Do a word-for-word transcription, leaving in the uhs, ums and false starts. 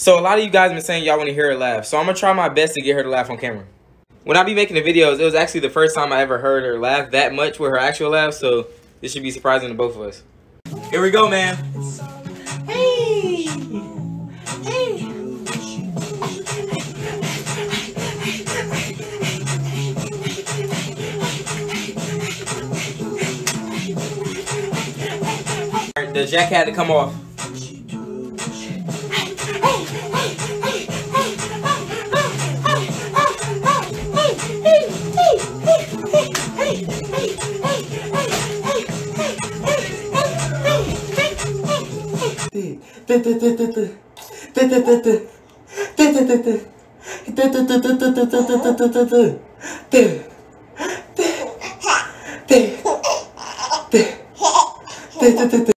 So a lot of you guys have been saying y'all want to hear her laugh. So I'm going to try my best to get her to laugh on camera. When I be making the videos, it was actually the first time I ever heard her laugh that much with her actual laugh. So this should be surprising to both of us. Here we go, man. Hey. Hey. All right, the jacket had to come off. Hey, hey, hey,